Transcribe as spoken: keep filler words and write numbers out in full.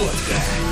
słodka.